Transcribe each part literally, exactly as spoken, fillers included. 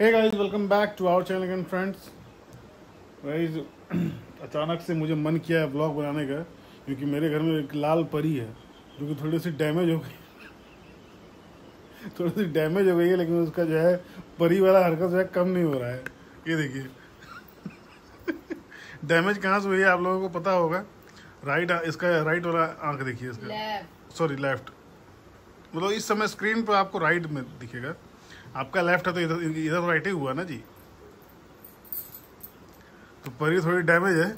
Hey guys, welcome back to our channel and friends. Guys, अचानक से मुझे मन किया है ब्लॉग बनाने का, क्योंकि मेरे घर में एक लाल परी है जो कि थोड़ी सी डैमेज हो गई थोड़ी सी डैमेज हो गई है, लेकिन उसका जो है परी वाला हरकत जो है कम नहीं हो रहा है। ये देखिए डैमेज कहाँ से हुई है, आप लोगों को पता होगा। राइट, इसका राइट वाला आँख देखिए, इसका सॉरी लेफ्ट, मतलब इस समय स्क्रीन पर आपको राइट में दिखेगा, आपका लेफ्ट है तो इधर इधर राइट ही हुआ ना जी। तो परी थोड़ी डैमेज है,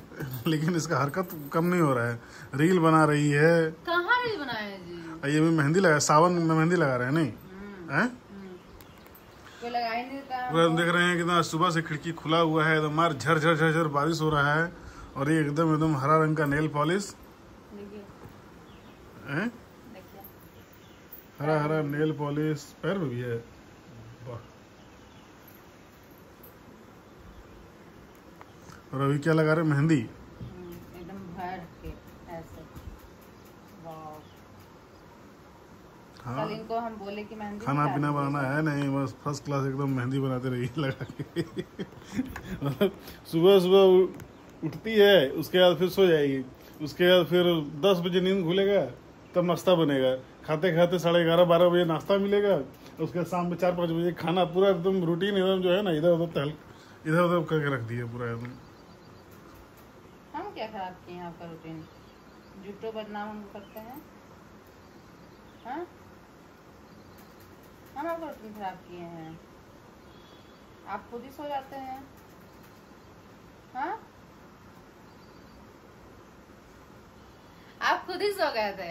लेकिन इसका हरकत कम नहीं हो रहा है। रील बना रही है, कहाँ रील बनाया जी? ये भी मेहंदी लगा, सावन में मेहंदी लगा रहे हैं। नहीं है, कोई लगा ही नहीं था। देख रहे हैं कितना सुबह से खिड़की खुला हुआ है, एकदम मार झर झर झर झर बारिश हो रहा है। और ये एकदम एकदम हरा रंग का नेल पॉलिश, हरा हरा नेल पॉलिश पैर में भी है। और अभी क्या लगा रहे हैं? मेहंदी एकदम भर के ऐसे। हाँ, कल इनको हम बोले कि मेहंदी खाना पीना बनाना है, नहीं बस फर्स्ट क्लास एकदम मेहंदी बनाते रहिए लगा के मतलब सुबह सुबह उठती है, उसके बाद फिर सो जाएगी, उसके बाद फिर दस बजे नींद खुलेगा, तब नाश्ता बनेगा, खाते खाते साढ़े ग्यारह बारह बजे नाश्ता मिलेगा, उसके बाद शाम में चार पाँच बजे खाना। पूरा एकदम रूटीन एकदम जो है ना, इधर उधर टहल इधर उधर करके रख दिया पूरा एकदम। हम क्या खराब किए हैं आपका रूटीन? झूठो बदनाम हम करते हैं, हाँ? हम आपका रूटीन खराब किए हैं, आप खुद ही सो जाते हैं, हाँ? आप खुद ही सो गए थे।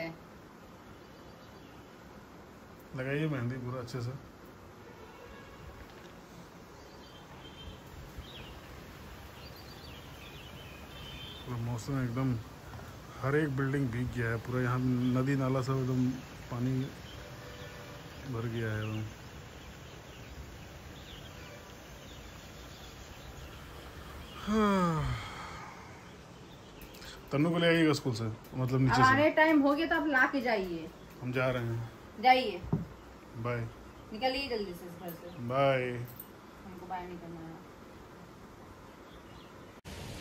लगाइए मेहंदी पूरा अच्छे से। मौसम एकदम हर एक बिल्डिंग भीग गया है पूरा, यहाँ नदी नाला सब एकदम पानी भर गया है। तन्नू को ले आइएगा स्कूल से, मतलब नीचे से टाइम हो गया तो आप ला के जाइए। हम जा रहे हैं, जाइए, बाय। निकलिए जल्दी से इस घर से, बाय। हमको बाय नहीं करना है।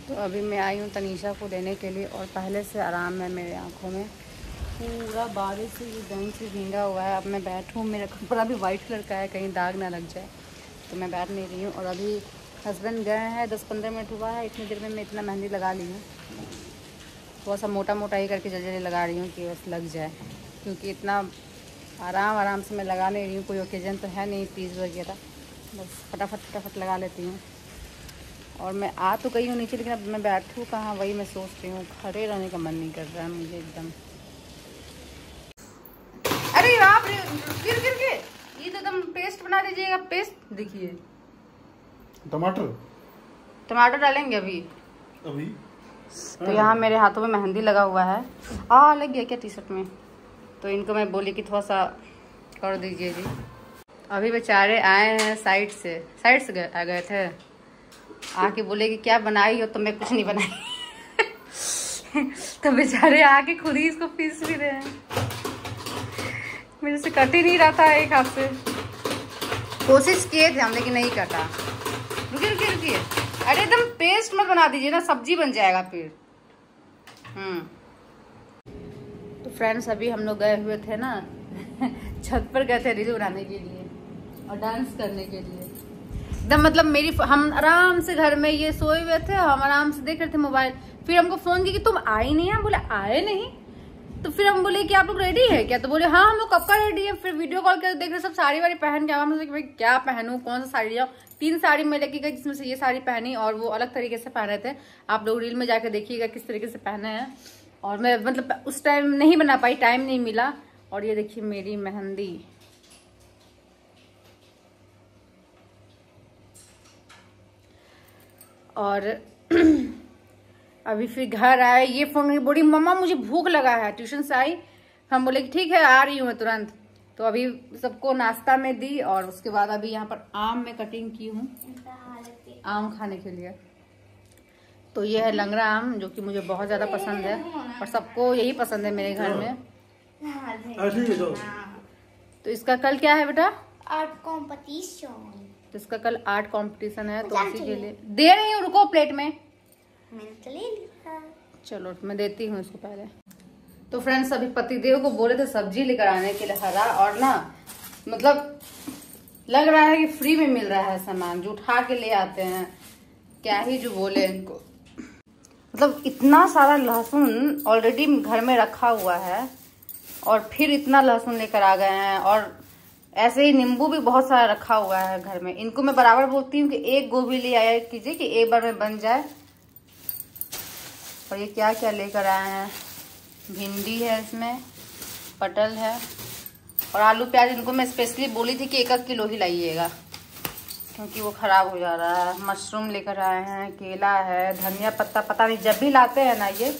तो अभी मैं आई हूँ तनीषा को लेने के लिए, और पहले से आराम है मेरे आँखों में, पूरा बारिश से एकदम से भींगा हुआ है। अब मैं बैठूँ, मेरा कपड़ा भी वाइट कलर का है, कहीं दाग ना लग जाए, तो मैं बैठ नहीं रही हूँ। और अभी हस्बैंड गए हैं, दस पंद्रह मिनट हुआ है, इतनी देर में मैं इतना मेहंदी लगा ली हूँ। थोड़ा सा मोटा मोटा ही करके जल्दी लगा रही हूँ कि बस लग जाए, क्योंकि इतना आराम आराम से मैं लगा नहीं रही हूँ, कोई ओकेजन तो है नहीं, पीस वगैरह, बस फटाफट फटाफट लगा लेती हूँ। और मैं आ तो गई हूँ नीचे, लेकिन अब मैं बैठूँ कहाँ, वही मैं सोच रही हूँ। खड़े रहने का मन नहीं कर रहा है मुझे एकदम। अरे बाप रे, गिर गिर के। ये तो एकदम पेस्ट बना दीजिएगा, पेस्ट देखिए। टमाटर टमाटर डालेंगे अभी अभी। तो यहाँ मेरे हाथों में मेहंदी लगा हुआ है, आ लग गया क्या टी शर्ट में, तो इनको मैं बोली कि थोड़ा सा कर दीजिए जी। अभी बेचारे आए हैं साइड से, साइड से गए गए थे, आके बोले कि क्या बनाई हो, तो मैं कुछ नहीं बनाई तो बेचारे आके खुद ही इसको पीस भी रहे हैं, मेरे से कट ही नहीं रहा था एक हाथ से। कोशिश किए थे हम, लेकिन नहीं कटा। रुकिए रुकिए रुकिए, अरे एकदम पेस्ट मत बना दीजिए ना, सब्जी बन जाएगा फिर। हम्म तो फ्रेंड्स, अभी हम लोग गए हुए थे ना छत पर, गए थे रील बनाने के लिए और डांस करने के लिए एकदम, मतलब मेरी हम आराम से घर में ये सोए हुए थे, हम आराम से देख रहे थे मोबाइल। फिर हमको फोन किया कि तुम आए नहीं, हम बोले आए नहीं, तो फिर हम बोले कि आप लोग रेडी है क्या, तो बोले हाँ हम लोग कब का रेडी है। फिर वीडियो कॉल करके देख रहे सब साड़ी वाड़ी पहन के, हम हमने भाई क्या पहनूं, कौन सा साड़ी लिया। तीन साड़ी में लेके गई, जिसमें से ये साड़ी पहनी, और वो अलग तरीके से पहने थे। आप लोग रील में जाकर देखिएगा किस तरीके से पहने हैं। और मैं मतलब उस टाइम नहीं बना पाई, टाइम नहीं मिला। और ये देखिए मेरी मेहंदी, और अभी फिर घर आए, ये फोन बोली मम्मा मुझे भूख लगा है, ट्यूशन से आई। हम बोले कि ठीक है आ रही हूँ मैं तुरंत। तो अभी सबको नाश्ता में दी, और उसके बाद अभी यहाँ पर आम में कटिंग की हूँ, आम खाने के लिए। तो ये है लंगड़ा आम, जो कि मुझे बहुत ज़्यादा पसंद है, और सबको यही पसंद है मेरे घर में। तो इसका कल क्या है बेटा? आर्ट कंपटीशन, तो इसका कल आर्ट कंपटीशन है तो उसी के लिए दे रही हूँ। रुको प्लेट में मैंने तो ले लिया, चलो मैं देती हूँ इसको पहले। तो फ्रेंड्स अभी पतिदेव को बोले थे सब्जी लेकर आने के लिए हरा, और ना मतलब लग रहा है कि फ्री में मिल रहा है सामान जो उठा के ले आते हैं, क्या ही जो बोले इनको। मतलब इतना सारा लहसुन ऑलरेडी घर में रखा हुआ है और फिर इतना लहसुन लेकर आ गए हैं, और ऐसे ही नींबू भी बहुत सारा रखा हुआ है घर में। इनको मैं बराबर बोलती हूँ कि एक गोभी ले आया कीजिए कि एक बार में बन जाए। और ये क्या क्या लेकर आए हैं, भिंडी है, इसमें पटल है और आलू प्याज। इनको मैं स्पेशली बोली थी कि एक एक किलो ही लाइएगा क्योंकि वो ख़राब हो जा रहा है। मशरूम लेकर आए हैं, केला है, धनिया पत्ता। पता नहीं जब भी लाते हैं ना ये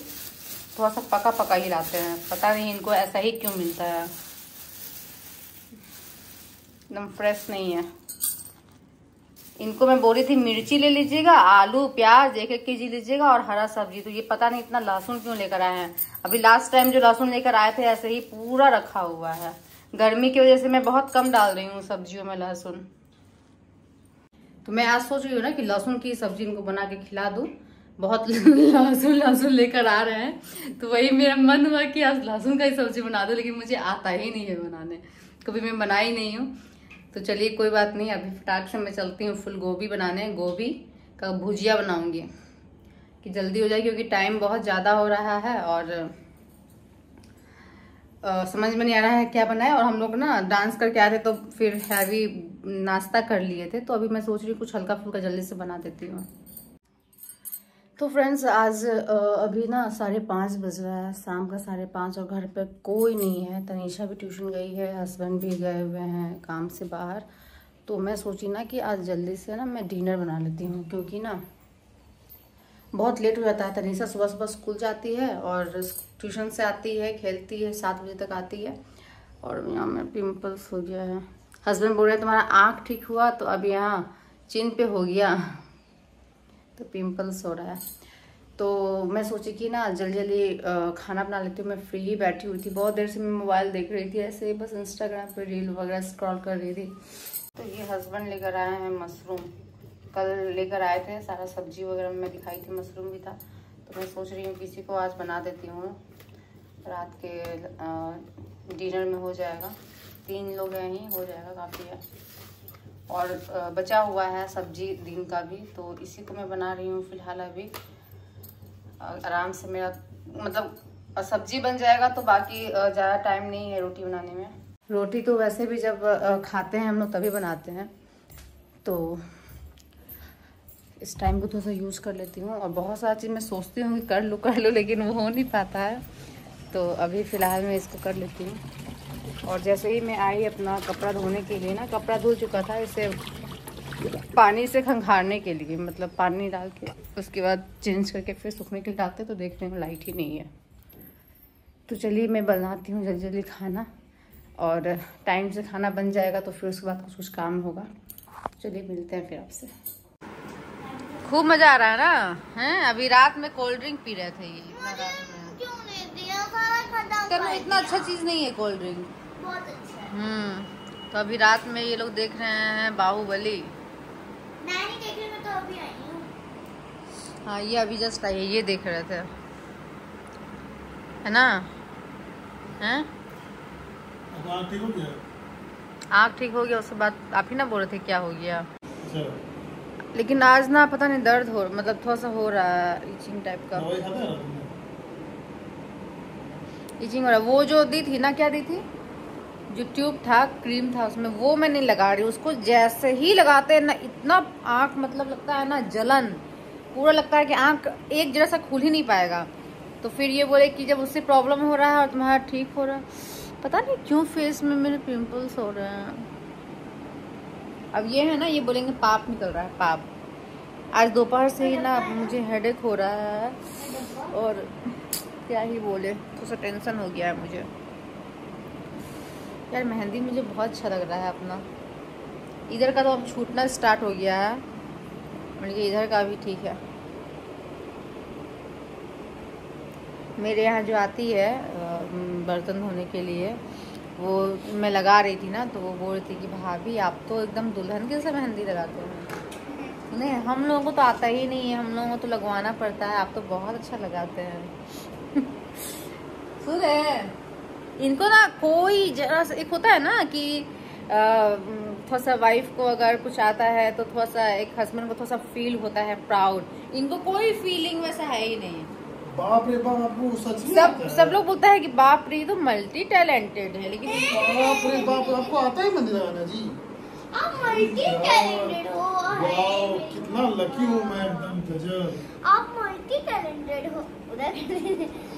थोड़ा सा पका पका ही लाते हैं, पता नहीं इनको ऐसा ही क्यों मिलता है, एकदम फ्रेश नहीं है। इनको मैं बोली थी मिर्ची ले लीजिएगा, आलू प्याज एक एक के जी लीजिएगा और हरा सब्जी। तो ये पता नहीं इतना लहसुन क्यों लेकर आए हैं। अभी लास्ट टाइम जो लहसुन लेकर आए थे ऐसे ही पूरा रखा हुआ है। गर्मी की वजह से मैं बहुत कम डाल रही हूँ सब्जियों में लहसुन। तो मैं आज सोच रही हूँ ना कि लहसुन की सब्जी इनको बना के खिला दूँ। बहुत लहसुन लहसुन लेकर आ रहे हैं तो वही मेरा मन हुआ कि आज लहसुन का ही सब्जी बना दो, लेकिन मुझे आता ही नहीं है बनाने, कभी मैं बनाई नहीं हूँ। तो चलिए कोई बात नहीं, अभी फटाक से मैं चलती हूँ फूल गोभी बनाने। गोभी का भुजिया बनाऊँगी कि जल्दी हो जाए क्योंकि टाइम बहुत ज़्यादा हो रहा है और आ, समझ में नहीं आ रहा है क्या बनाए। और हम लोग ना डांस करके आए थे तो फिर हैवी नाश्ता कर लिए थे, तो अभी मैं सोच रही हूँ कुछ हल्का फुल्का जल्दी से बना देती हूँ। तो फ्रेंड्स आज अभी ना साढ़े पाँच बज रहा है, शाम का साढ़े पाँच, और घर पे कोई नहीं है। तनीषा भी ट्यूशन गई है, हस्बैंड भी गए हुए हैं काम से बाहर। तो मैं सोची ना कि आज जल्दी से ना मैं डिनर बना लेती हूँ क्योंकि ना बहुत लेट हो जाता है। तनीषा सुबह सुबह स्कूल जाती है और ट्यूशन से आती है, खेलती है, सात बजे तक आती है। और यहाँ में पिम्पल्स हो गया है, हस्बैंड बोल रहे हैं तुम्हारा आँख ठीक हुआ, तो अब यहाँ चिन पे हो गया तो पिम्पल्स हो रहा है। तो मैं सोची कि ना जल्दी जल्दी खाना बना लेती हूँ। मैं फ्री ही बैठी हुई थी, बहुत देर से मैं मोबाइल देख रही थी, ऐसे ही बस इंस्टाग्राम पे रील वगैरह स्क्रॉल कर रही थी। तो ये हस्बैंड लेकर आए हैं मशरूम, कल लेकर आए थे, सारा सब्जी वगैरह मैं दिखाई थी, मशरूम भी था। तो मैं सोच रही हूँ किसी को आज बना देती हूँ, रात के डिनर में हो जाएगा। तीन लोग हैं ही, हो जाएगा, काफ़ी है। और बचा हुआ है सब्जी दिन का भी, तो इसी को मैं बना रही हूँ फिलहाल। अभी आराम से मेरा मतलब सब्जी बन जाएगा तो बाकी ज़्यादा टाइम नहीं है रोटी बनाने में। रोटी तो वैसे भी जब खाते हैं हम लोग तभी बनाते हैं, तो इस टाइम को थोड़ा सा यूज़ कर लेती हूँ। और बहुत सारी चीज़ मैं सोचती हूँ कि कर लूँ कर लूँ लेकिन वो हो नहीं पाता है, तो अभी फ़िलहाल मैं इसको कर लेती हूँ। और जैसे ही मैं आई अपना कपड़ा धोने के लिए ना, कपड़ा धो चुका था, इसे पानी से खंगारने के लिए, मतलब पानी डाल के उसके बाद चेंज करके फिर सूखने के लिए डालते, तो देखने में लाइट ही नहीं है। तो चलिए मैं बनाती हूँ जल्दी जल्दी खाना, और टाइम से खाना बन जाएगा तो फिर उसके बाद कुछ कुछ काम होगा। चलिए मिलते हैं फिर आपसे। खूब मज़ा आ रहा है ना, हैं? अभी रात में कोल्ड ड्रिंक पी रहे थे ये, तो इतना अच्छा चीज़ नहीं है कोल्ड ड्रिंक। हम्म तो अभी रात में ये लोग देख रहे हैं बाहुबली। मैं नहीं देख रही, मैं तो अभी आई हूँ। हाँ ये अभी जस्ट आई है, ये देख रहे थे, है ना? हैं? आँख ठीक हो गया? आँख ठीक हो गया, उसके बाद आप ही ना बोल रहे थे क्या हो गया। लेकिन आज ना पता नहीं दर्द हो, मतलब थोड़ा सा हो रहा है, इचिंग टाइप का इचिंग हो रहा। वो जो दी थी ना, क्या दी थी, जो ट्यूब था, क्रीम था उसमें, वो मैं नहीं लगा रही। उसको जैसे ही लगाते हैं ना इतना आँख मतलब लगता है ना जलन, पूरा लगता है कि आँख एक जरा सा खुल ही नहीं पाएगा। तो फिर ये बोले कि जब उससे प्रॉब्लम हो रहा है और तुम्हारा ठीक हो रहा है, पता नहीं क्यों फेस में मेरे पिंपल्स हो रहे हैं। अब ये है ना, ये बोलेंगे पाप निकल रहा है, पाप। आज दोपहर से ही ना मुझे हेडेक हो रहा है और क्या ही बोले, थोड़ा सा टेंशन हो गया है मुझे। यार मेहंदी मुझे बहुत अच्छा लग रहा है अपना, इधर का तो अब छूटना स्टार्ट हो गया है, मतलब इधर का भी ठीक है। मेरे यहाँ जो आती है बर्तन धोने के लिए, वो मैं लगा रही थी ना, तो वो बोल रही थी कि भाभी आप तो एकदम दुल्हन के से मेहंदी लगाते हो। नहीं, हम लोगों को तो आता ही नहीं है, हम लोगों को तो लगवाना पड़ता है, आप तो बहुत अच्छा लगाते हैं। सुन रहे इनको ना, कोई जरा एक होता है ना कि थोड़ा सा वाइफ को अगर कुछ आता है तो थोड़ा सा एक हस्बैंड को थोड़ा सा फील होता है प्राउड, इनको कोई फीलिंग वैसा है ही नहीं। बाप रे बाप, आपको सच में सब सब लोग बोलता है कि बाप रे तो मल्टी टैलेंटेड है, लेकिन बाप रे बाप आपको आता है मंदिर लगाना जी, आप मल्टी टैलेंटेड हो। वाओ, कितना लकी हूं मैं, एकदम गजब, आप मल्टी टैलेंटेड हो। उधर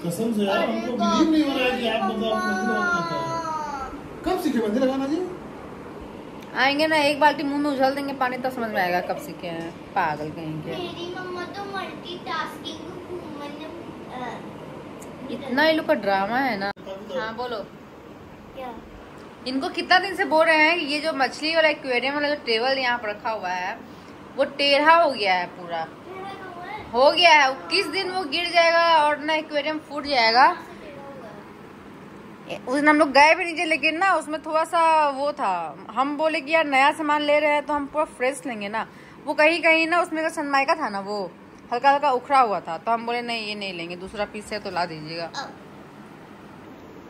कसम से यार, हमको बिलीव नहीं हो रहा है कि आप मतलब मंदिर लगाते हो। कब सीखे मंदिर लगाना जी? आएंगे ना, एक बाल्टी मुंह में उछल देंगे पानी तो समझ में आएगा कब सीखे हैं। पागल कहेंगे। मेरी मम्मा तो मल्टीटास्किंग वुमन, इतना ये लोग का ड्रामा है ना। हाँ बोलो क्या? इनको कितना दिन से बोल रहे हैं कि ये जो मछली वाला एक्वेरियम वाला जो टेबल यहाँ पर रखा हुआ है वो टेढ़ा हो गया है, पूरा हो गया है, किस दिन वो गिर जाएगा और ना एक्वेरियम फूट जाएगा। उस दिन हम लोग गए भी नीचे, लेकिन ना उसमें थोड़ा सा वो था, हम बोले कि यार नया सामान ले रहे हैं तो हम पूरा फ्रेश लेंगे ना, वो कहीं कहीं ना उसमें का सनमाइका था ना, वो हल्का हल्का उखड़ा हुआ था, तो हम बोले नहीं ये नहीं लेंगे, दूसरा पीस है तो ला दीजिएगा।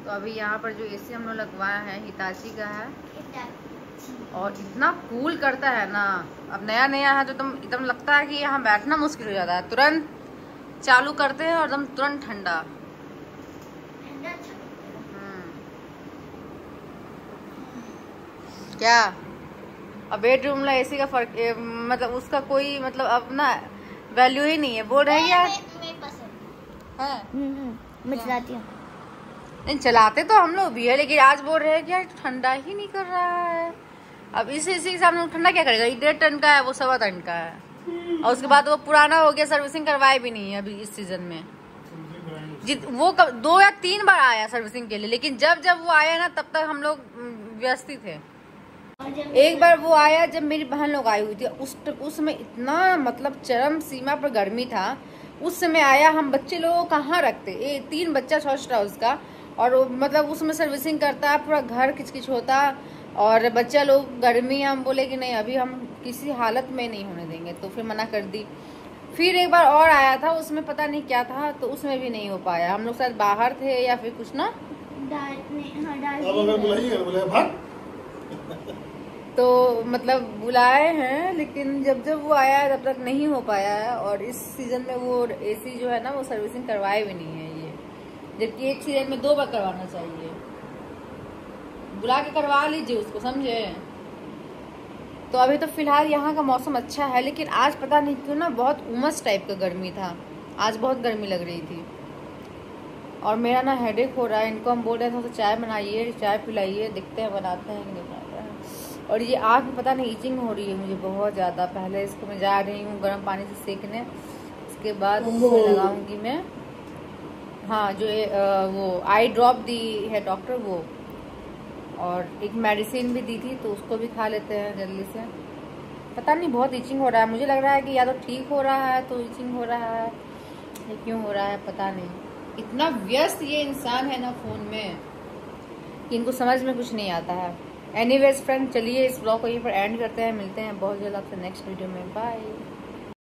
तो अभी यहाँ पर जो एसी हम लोग लगवाया है हिताची का है, और इतना कूल करता है ना, अब नया नया है तो एकदम एकदम लगता है कि यहाँ बैठना मुश्किल हो जाता है, तुरंत चालू करते हैं और एकदम तुरंत ठंडा। क्या अब बेडरूम ला एसी का फर्क मतलब उसका कोई मतलब अब ना वैल्यू ही नहीं है, बोर्ड है यार। मैं चलाती हूँ, नहीं चलाते तो हम लोग भी है, लेकिन आज बोल रहे हैं कि यार ठंडा ही नहीं कर रहा है। अब इस एसी के सामने ठंडा क्या करेगा, डेढ़ टन का है, वो सवा टन का है, और उसके बाद वो पुराना हो गया, सर्विसिंग करवाए भी नहीं है अभी इस सीजन में। जित वो दो या तीन बार आया सर्विसिंग के लिए, लेकिन जब जब वो आया ना तब तक हम लोग व्यस्त थे। एक बार वो आया जब मेरी बहन लोग आई हुई थी, उस उस समय इतना मतलब चरम सीमा पर गर्मी था, उस समय आया, हम बच्चे लोगों कहाँ रखते, ए, तीन बच्चा छोटा उसका, और मतलब उसमें सर्विसिंग करता, पूरा घर किचकिच होता, और बच्चा लोग गर्मी, हम बोले कि नहीं अभी हम किसी हालत में नहीं होने देंगे, तो फिर मना कर दी। फिर एक बार और आया था, उसमें पता नहीं क्या था, तो उसमें भी नहीं हो पाया, हम लोग शायद बाहर थे या फिर कुछ ना। तो मतलब बुलाए हैं, लेकिन जब जब वो आया तब तक नहीं हो पाया है, और इस सीज़न में वो एसी जो है ना वो सर्विसिंग करवाए भी नहीं है ये, जबकि एक सीजन में दो बार करवाना चाहिए, बुला के करवा लीजिए उसको, समझे। तो अभी तो फिलहाल यहाँ का मौसम अच्छा है, लेकिन आज पता नहीं क्यों ना बहुत उमस टाइप का गर्मी था, आज बहुत गर्मी लग रही थी, और मेरा ना हेडेक हो रहा है। इनको हम बोल रहे थे तो चाय बनाइए, चाय पिलाइए, देखते हैं बनाते हैं कि नहीं बनाता है। और ये आँख में पता नहीं ईचिंग हो रही है मुझे बहुत ज़्यादा, पहले इसको मैं जा रही हूँ गर्म पानी से सेकने, उसके बाद उसमें लगाऊंगी मैं, हाँ जो ए, आ, वो आई ड्रॉप दी है डॉक्टर वो, और एक मेडिसिन भी दी थी, तो उसको भी खा लेते हैं जल्दी से। पता नहीं बहुत ईचिंग हो रहा है, मुझे लग रहा है कि या तो ठीक हो रहा है तो ईचिंग हो रहा है, ये क्यों हो रहा है पता नहीं। इतना व्यस्त ये इंसान है ना फोन में कि इनको समझ में कुछ नहीं आता है। एनीवेज फ्रेंड, चलिए इस ब्लॉग को यहीं पर एंड करते हैं, मिलते हैं बहुत जल्द आपसे नेक्स्ट वीडियो में, बाय।